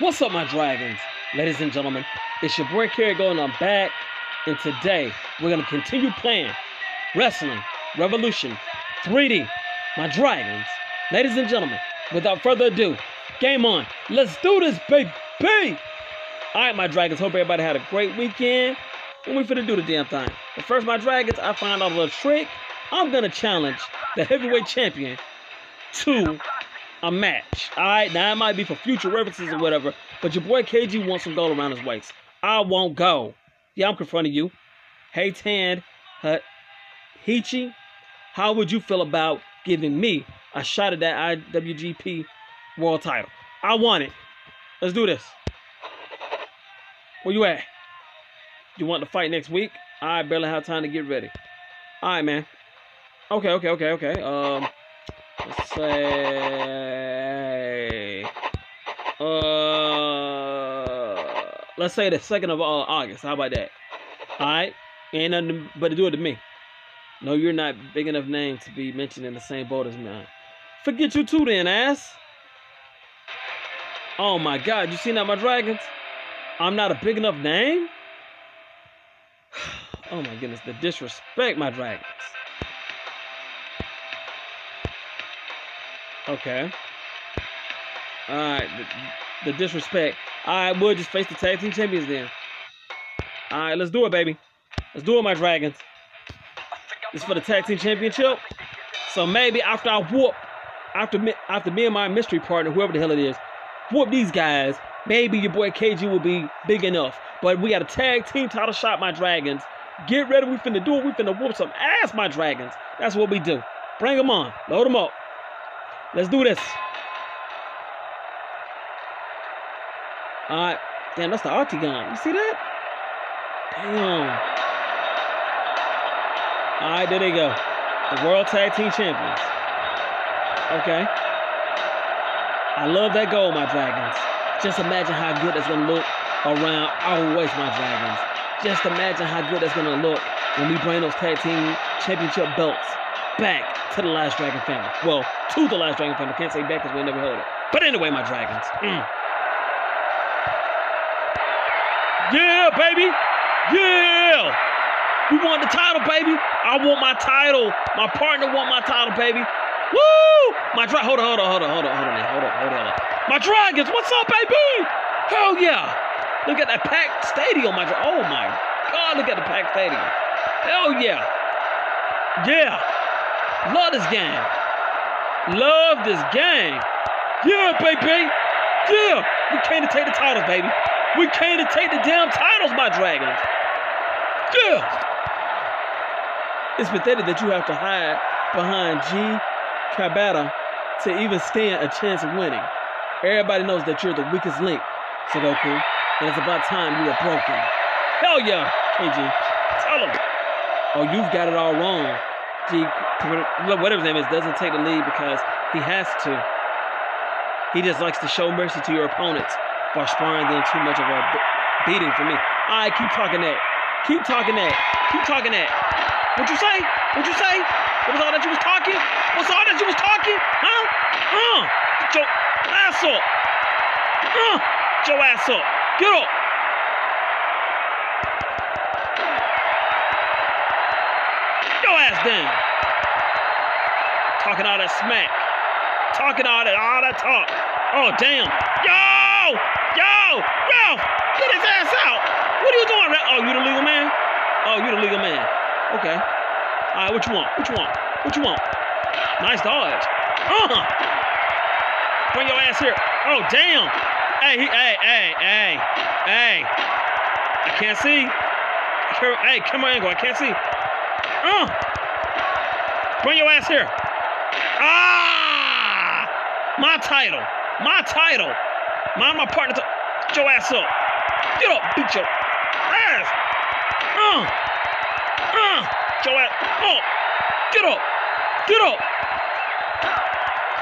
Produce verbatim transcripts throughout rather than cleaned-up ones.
What's up, my dragons? Ladies and gentlemen, it's your boy Kirigo, and I'm back. And today, we're going to continue playing Wrestling Revolution three D. My dragons, ladies and gentlemen, without further ado, game on. Let's do this, baby. All right, my dragons, hope everybody had a great weekend. What we finna do the damn thing? But first, my dragons, I found out a little trick. I'm going to challenge the heavyweight champion to a match. All right, now it might be for future references or whatever, but your boy K G wants some gold around his waist. I won't go. Yeah, I'm confronting you. Hey, Tan, Hichi, how would you feel about giving me a shot at that I W G P world title? I want it. Let's do this. Where you at? You want to fight next week? I barely have time to get ready. All right, man. Okay, okay, okay, okay. Um, let's say... Uh... Let's say the second of uh, August. How about that? All right? Ain't nothing but to do it to me. No, you're not big enough name to be mentioned in the same boat as mine. Forget you too then, ass. Oh, my God. You seen that, my dragons? I'm not a big enough name? Oh, my goodness. The disrespect, my dragons. Okay. All right. The, the disrespect. All right, we'll just face the tag team champions then. All right, let's do it, baby. Let's do it, my dragons. It's for the tag team championship. So maybe after I whoop, after me, after me and my mystery partner, whoever the hell it is, whoop these guys, maybe your boy K G will be big enough. But we got a tag team title shot, my dragons. Get ready. We finna do it. We finna whoop some ass, my dragons. That's what we do. Bring them on. Load them up. Let's do this. All right. Damn, that's the octagon. You see that? Damn. All right, there they go. The World Tag Team Champions. Okay. I love that goal, my dragons. Just imagine how good it's going to look around our waist, my dragons. Just imagine how good it's going to look when we bring those tag team championship belts back to the Last Dragon family. Well, to the Last Dragon family. Can't say back because we never held it. But anyway, my dragons. Mm. Yeah, baby. Yeah! We want the title, baby. I want my title. My partner want my title, baby. Woo! My dra- hold on, hold on, hold on, hold on, hold on, hold on, hold on. My dragons, what's up, baby? Hell yeah! Look at that packed stadium, my dra- oh my God, look at the packed stadium. Hell yeah! Yeah! Love this game. Love this game. Yeah, baby. Yeah. We came to take the titles, baby. We came to take the damn titles, my dragons. Yeah. It's pathetic that you have to hide behind G. Kabata to even stand a chance of winning. Everybody knows that you're the weakest link, Sudoku, and it's about time you were broken. Hell yeah, K G. Tell him. Oh, you've got it all wrong. G, whatever his name is, doesn't take the lead because he has to. He just likes to show mercy to your opponents by sparring them too much of a beating for me. All right, keep talking that. Keep talking that. Keep talking that. What'd you say? What'd you say? What was all that you was talking? What's all that you was talking? Huh? Huh? Get your ass up. Huh? Get your ass up. Get up. Get your ass down. Talking all that smack. Talking all that, all that talk. Oh, damn. Yo! Yo! Ralph! Get his ass out! What are you doing, Ralph? Oh, you the legal man? Oh, you the legal man. Okay. All right, what you want? What you want? What you want? Nice dodge. Uh-huh. Bring your ass here. Oh, damn. Hey, he, hey, hey, hey, hey. I can't see. Hey, camera angle. I can't see. Uh. Bring your ass here. Ah! My title. My title. Mind my partner. To get your ass up. Get up. Beat your ass. Uh. Uh. Get your ass up. Get up. Get up.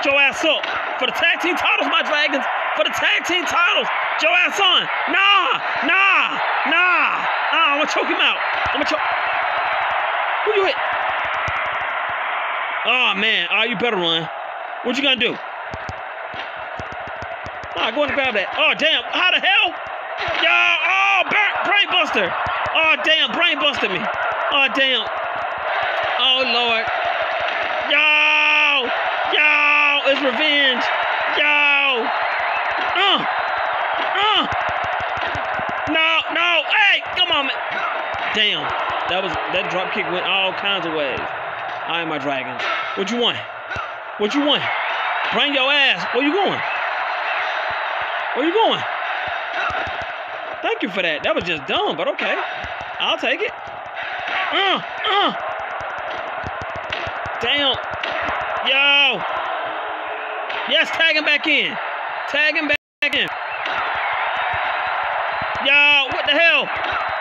Get your ass up. For the tag team titles, my dragons. For the tag team titles. Get your ass on. Nah. Nah. Nah. Nah. I'm going to choke him out. I'm going to choke. Who you hit? Oh, man. Oh, you better run. What you going to do? Ah, go and grab that. Oh, damn. How the hell? Y'all, oh, brain buster. Oh, damn, brain busted me. Oh, damn. Oh, Lord. Y'all, y'all, it's revenge. Y'all. Uh, uh. No, no, hey, come on, man. Damn, that was, that drop kick went all kinds of ways. I am my dragon. What you want? What you want? Bring your ass. Where you going? Where you going? Thank you for that. That was just dumb, but okay. I'll take it. Uh, uh. Damn. Yo. Yes, tag him back in. Tag him back in. Yo, what the hell?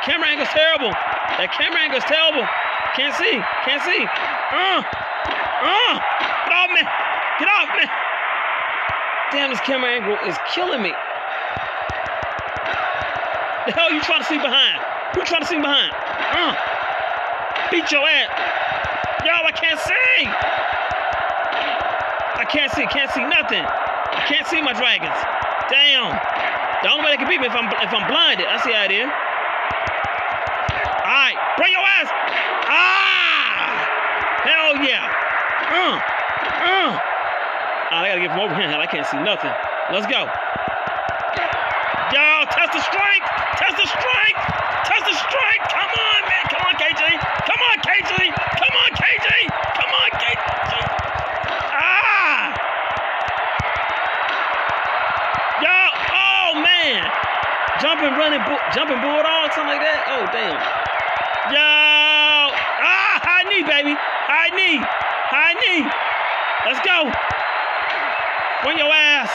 Camera angle's terrible. That camera angle's terrible. Can't see. Can't see. Uh. Uh. Get off me. Get off me. Damn, this camera angle is killing me. The hell you trying to see behind? Who trying to see behind? Uh, beat your ass. Y'all, I can't see. I can't see. Can't see nothing. I can't see my dragons. Damn. The only way they can beat me if I'm if I'm blinded. I see how it is. All right, bring your ass. Ah! Hell yeah. Uh, uh. All right, I gotta get from over here. I can't see nothing. Let's go. Y'all, test the strength. Test the strength. Test the strength. Come on, man. Come on, K G. Come on, K G. Come on, K G. Come on, K G. Ah! Y'all, oh, man. Jumping, running, bu jumping bulldog, something like that. Oh, damn. Y'all. Ah, high knee, baby. High knee. High knee. Let's go. Bring your ass.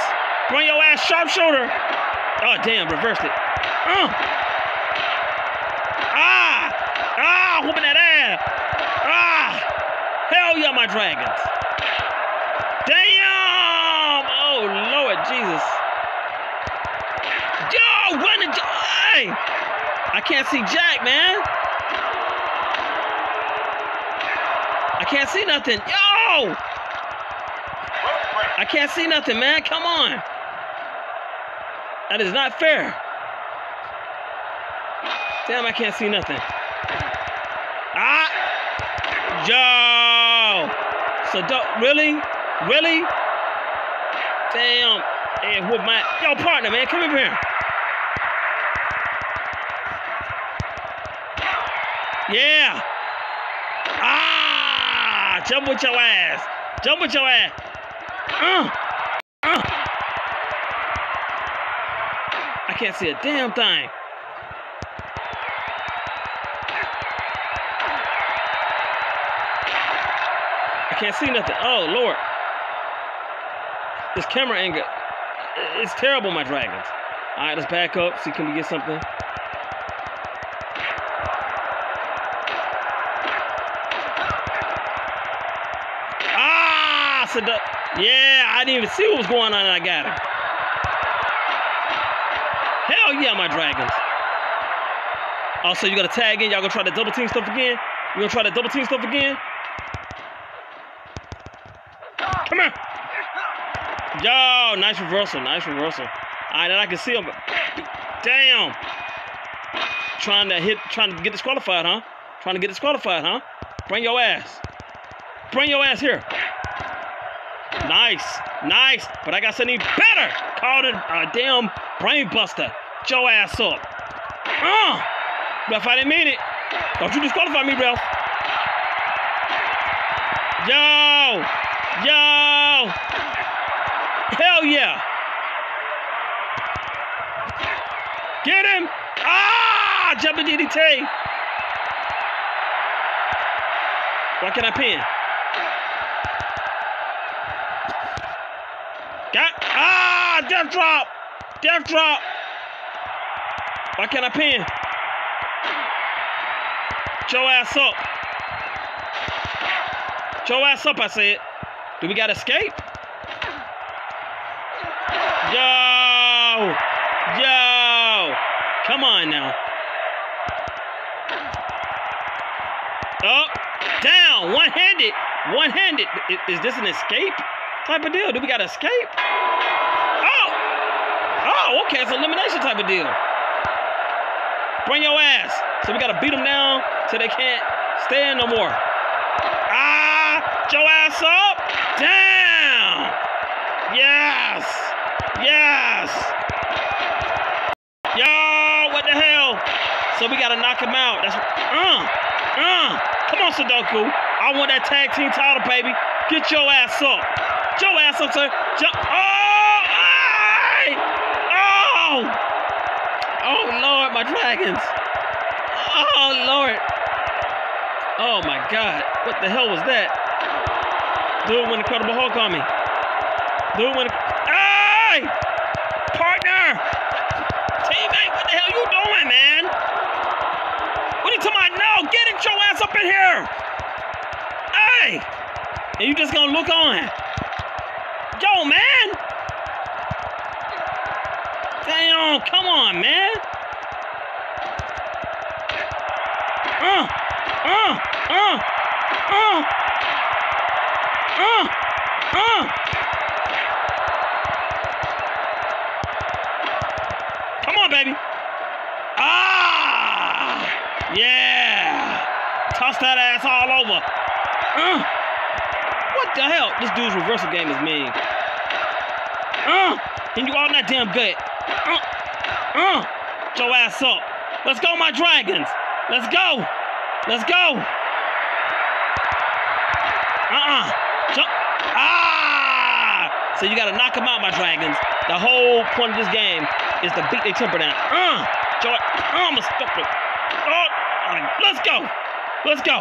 Bring your ass. Sharpshooter. Oh, damn, reversed it. Uh. Ah! Ah, whooping that ass. Ah! Hell yeah, my dragons. Damn! Oh, Lord Jesus. Yo, run the... Hey! I can't see Jack, man. I can't see nothing. Yo! I can't see nothing, man. Come on. That is not fair. Damn, I can't see nothing. Ah! Yo! So, really? Really? Damn. Hey, whoop my... Yo, partner, man, come over here. Yeah! Ah! Jump with your ass. Jump with your ass. Uh! I can't see a damn thing. I can't see nothing. Oh, Lord. This camera angle. It's terrible, my dragons. All right, let's back up. See, can we get something? Ah! Sudoku. Yeah, I didn't even see what was going on, and I got him. Hell yeah, my dragons. Also, you gotta tag in. Y'all gonna try to double team stuff again? You gonna try to double team stuff again? Come here. Yo, nice reversal, nice reversal. All right, now I can see him. Damn. Trying to hit, trying to get disqualified, huh? Trying to get disqualified, huh? Bring your ass. Bring your ass here. Nice, nice. But I got something better. Called it a damn brain buster. Joe ass up. Uh, ref, I didn't mean it. Don't you disqualify me, ref. Yo. Yo. Hell yeah. Get him. Ah, jumping D D T. Why can't I pin? Got, ah, death drop. Death drop. Why can't I pin? Joe ass up. Joe ass up, I said. Do we got escape? Yo. Yo. Come on now. Up. Down. One-handed. One-handed. Is this an escape type of deal? Do we got escape? Oh. Wow, okay, it's an elimination type of deal. Bring your ass. So we got to beat them down till they can't stand no more. Ah, your ass up. Down. Yes. Yes. Yo, what the hell? So we got to knock him out. That's, uh, uh. Come on, Sudoku. I want that tag team title, baby. Get your ass up. Get your ass up, sir. Jump. Oh, ay. Oh. Oh, Lord, my dragons. Oh, Lord. Oh, my God. What the hell was that? Dude went Incredible Hulk on me. Dude went... Hey! Partner! Teammate, what the hell you doing, man? What are you talking about? No, get your ass up in here! Hey! And you just gonna look on. Yo, man! Damn, come on, man. Uh, uh, uh, uh, uh, uh. Come on, baby. Ah, yeah. Toss that ass all over. Uh. What the hell? This dude's reversal game is mean. Uh, and you all in that damn gut. Uh, uh, get your ass up. Let's go, my dragons. Let's go. Let's go. Uh-uh. Ah! So you got to knock them out, my dragons. The whole point of this game is to beat their temper down. Uh, joy. I'm a stupid. Oh, let's go. Let's go.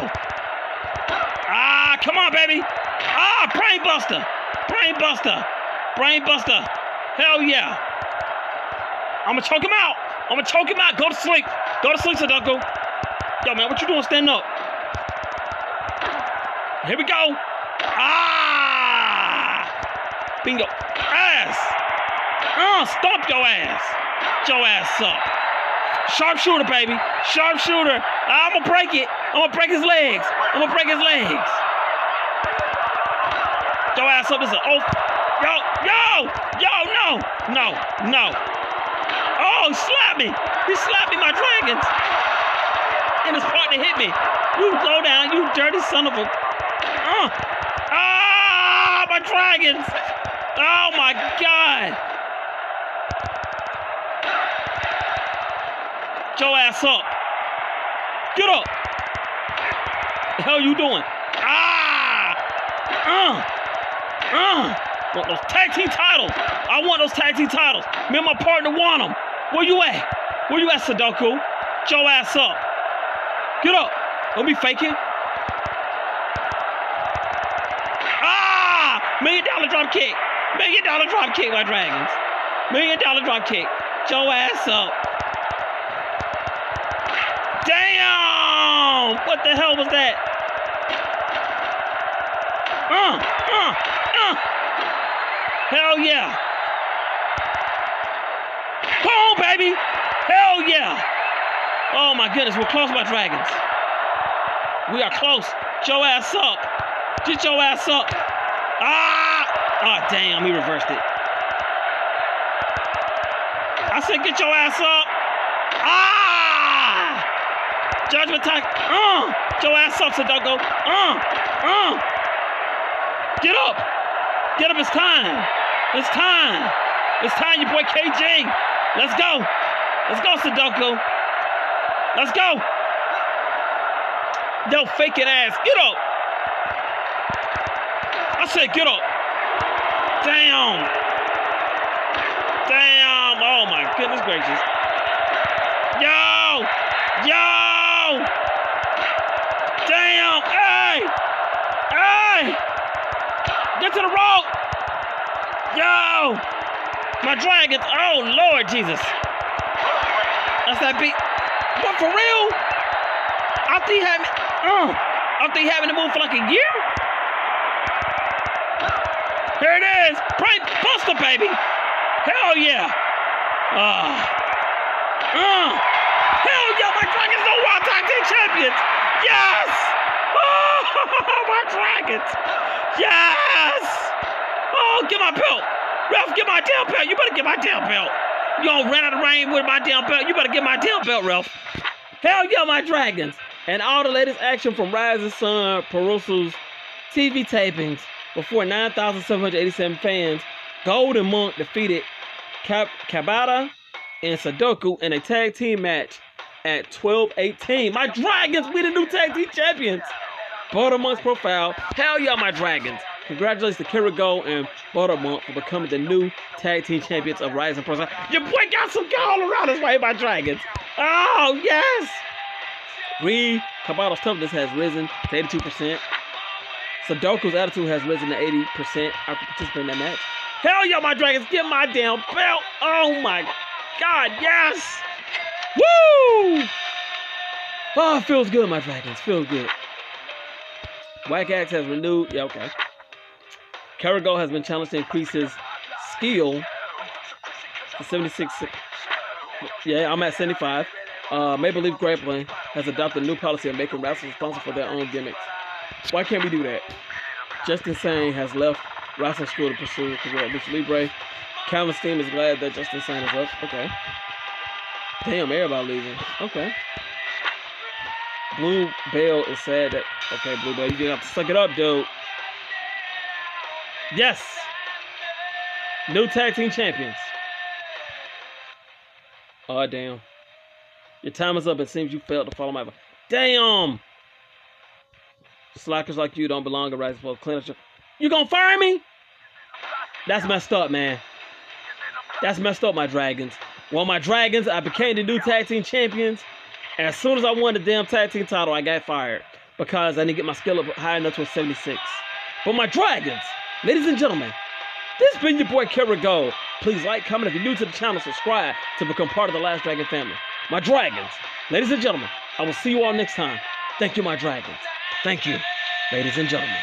Ah, come on, baby. Ah, brain buster. Brain buster. Brain buster. Hell yeah. I'm gonna choke him out. I'm gonna choke him out. Go to sleep. Go to sleep, Sudoku. Yo, man, what you doing? Stand up. Here we go. Ah! Bingo. Ass. Uh, stomp your ass. Get your ass up. Sharpshooter, baby. Sharpshooter. I'm gonna break it. I'm gonna break his legs. I'm gonna break his legs. Get your ass up. This is an oath. Yo, yo, yo, no, no, no. Oh, he slapped me. He slapped me, my dragons. And his partner hit me. You go down, you dirty son of a... Uh. Ah, my dragons. Oh, my God. Get your ass up. Get up. The hell you doing? Ah. Uh. Uh. Want those tag team titles. I want those tag team titles. Me and my partner want them. Where you at? Where you at, Sudoku? Get your ass up. Get up. Don't be faking. Ah! Million dollar drop kick. Million dollar drop kick, my dragons. Million dollar drop kick. Get your ass up. Damn! What the hell was that? Uh, uh, uh. Hell yeah. Come on, baby. Hell yeah. Oh, my goodness. We're close, my dragons. We are close. Get your ass up. Get your ass up. Ah! Oh, damn. He reversed it. I said get your ass up. Ah! Judgment time. Uh! Get your ass up, Sudoku. Uh! Uh! Get up. Get up. It's time. It's time. It's time, your boy K J. Let's go. Let's go, Sudoku. Let's go. Yo, fake it ass. Get up. I said get up. Damn. Damn. Oh, my goodness gracious. Yo. Yo. Damn. Hey. Hey. Get to the rope. Yo. My dragons. Oh, Lord Jesus. That's that beat. But for real, after he having, uh, after he having to move for like a year. Here it is, Brain Buster, baby. Hell yeah. Uh, uh, hell yeah, my dragons are World Tag Team Champions. Yes. Oh, my dragons. Yes. Oh, get my belt, Ralph. Get my damn belt. You better get my damn belt. Y'all ran out of the rain with my damn belt. You better get my damn belt, Ralph. Hell yeah, my dragons. And all the latest action from Rising Sun Perusals T V tapings before nine thousand seven hundred eighty-seven fans. Golden Monk defeated Kab Kabata and Sudoku in a tag team match at twelve eighteen. My dragons, we the new tag team champions. Bottomont's profile. Hell yeah, my dragons. Congratulations to Kirigo and Bottomont for becoming the new tag team champions of Rising Sun. Your boy got some guy all around us right here, my dragons. Oh, yes. Reed Kabata's toughness has risen to eighty-two percent. Sudoku's attitude has risen to eighty percent after participating in that match. Hell yeah, my dragons. Get my damn belt. Oh, my God. Yes. Woo. Oh, it feels good, my dragons. Feels good. White Axe has renewed. Yeah, okay. Kirigo has been challenged to increase his skill to seventy-six. Yeah, I'm at seventy-five. Uh, Maple Leaf Grappling has adopted a new policy of making wrestlers responsible for their own gimmicks. Why can't we do that? Justin Sane has left wrestling school to pursue a career at Lucha Libre. Calvin Steam is glad that Justin Sane is left. Okay. Damn, everybody leaving. Okay. Blue Bell is sad that... Okay, Blue Bell, you're gonna have to suck it up, dude. Yes! New tag team champions. Oh, damn. Your time is up. It seems you failed to follow my... Damn! Slackers like you don't belong in Rising Sun Clinic. You gonna fire me? That's messed up, man. That's messed up, my dragons. Well, my dragons, I became the new tag team champions. And as soon as I won the damn tag team title, I got fired. Because I didn't get my skill up high enough to a seventy-six. But my dragons... Ladies and gentlemen, this has been your boy Kirigo. Please like, comment, if you're new to the channel, subscribe to become part of the Last Dragon family. My dragons, ladies and gentlemen, I will see you all next time. Thank you, my dragons. Thank you, ladies and gentlemen.